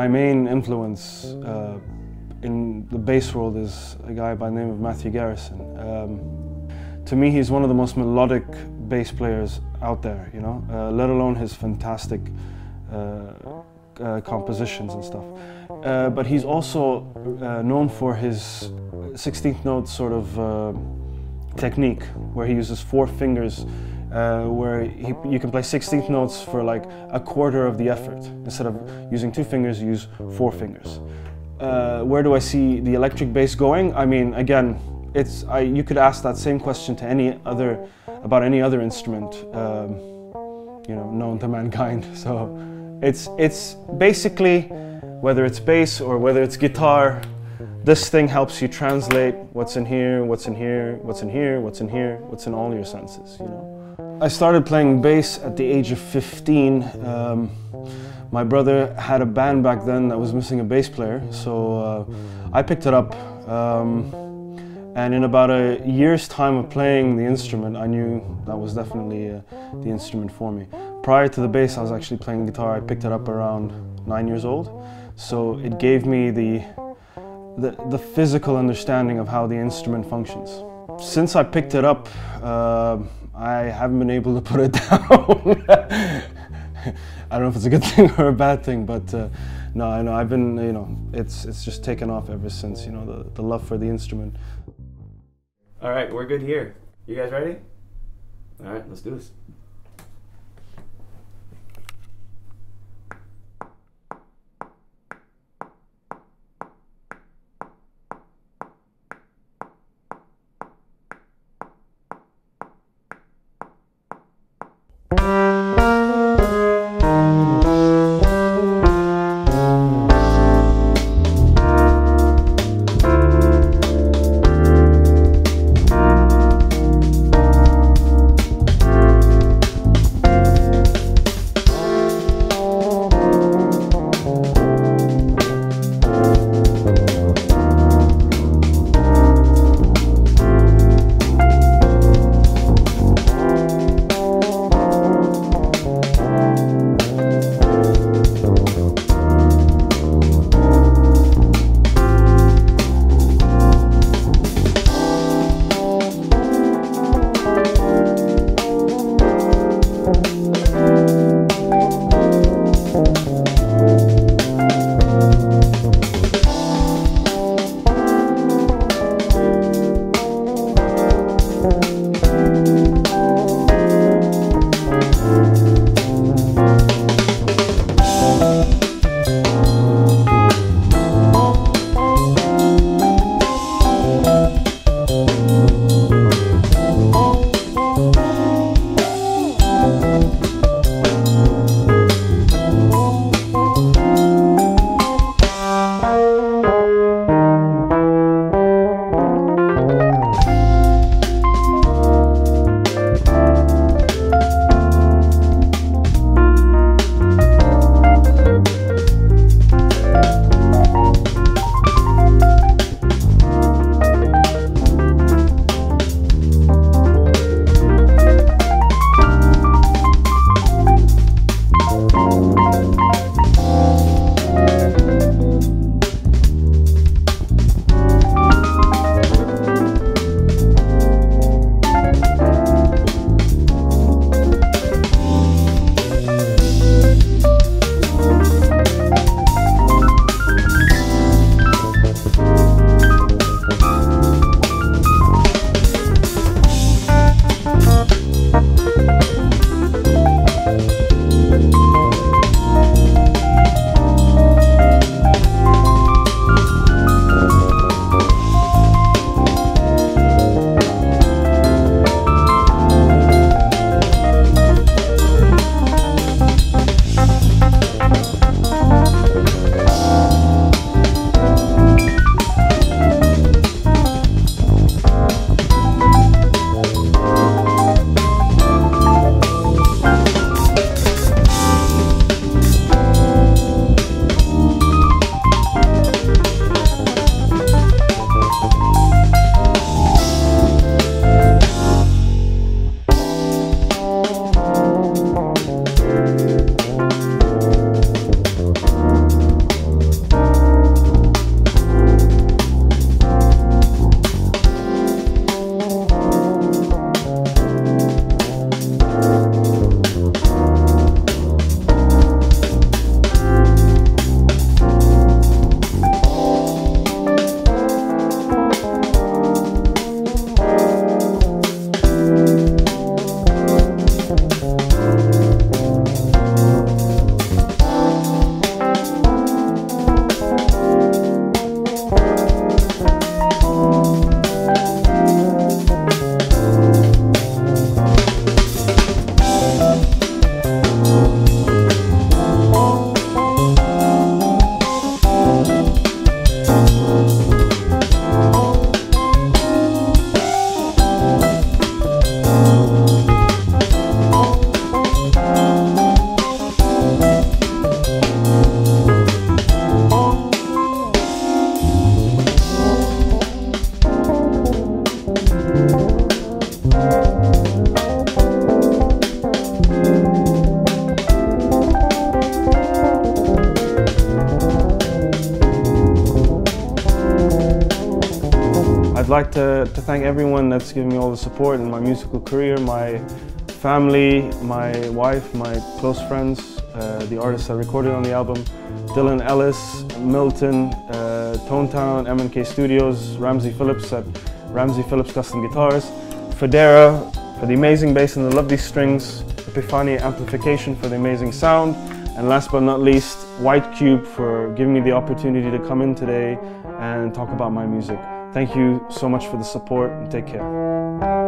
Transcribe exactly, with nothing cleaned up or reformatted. My main influence uh, in the bass world is a guy by the name of Matthew Garrison. Um, to me, he's one of the most melodic bass players out there, you know, uh, let alone his fantastic uh, uh, compositions and stuff. Uh, but he's also uh, known for his sixteenth note sort of uh, technique, where he uses four fingers, uh, where he, you can play sixteenth notes for like a quarter of the effort. Instead of using two fingers, you use four fingers. Uh, where do I see the electric bass going? I mean, again, it's I, you could ask that same question to any other about any other instrument, um, you know, known to mankind. So it's it's basically, whether it's bass or whether it's guitar, this thing helps you translate what's in here, what's in here, what's in here, what's in here, what's in all your senses, you know. I started playing bass at the age of fifteen. Um, my brother had a band back then that was missing a bass player, so uh, I picked it up. Um, and in about a year's time of playing the instrument, I knew that was definitely uh, the instrument for me. Prior to the bass, I was actually playing guitar. I picked it up around nine years old, so it gave me the The, the physical understanding of how the instrument functions. Since I picked it up, uh, I haven't been able to put it down. I don't know if it's a good thing or a bad thing, but uh, no, I know I've been, you know, it's it's just taken off ever since, you know, the, the love for the instrument. All right, we're good here. You guys ready? All right, let's do this. like to, to thank everyone that's given me all the support in my musical career, my family, my wife, my close friends, uh, the artists that recorded on the album, Dylan Ellis, Milton, uh, Tone Town, M and K Studios, Ramsey Phillips at Ramsey Phillips Custom Guitars, Fedora for the amazing bass and the lovely strings, Epifani Amplification for the amazing sound, and last but not least, White Cube for giving me the opportunity to come in today and talk about my music. Thank you so much for the support and take care.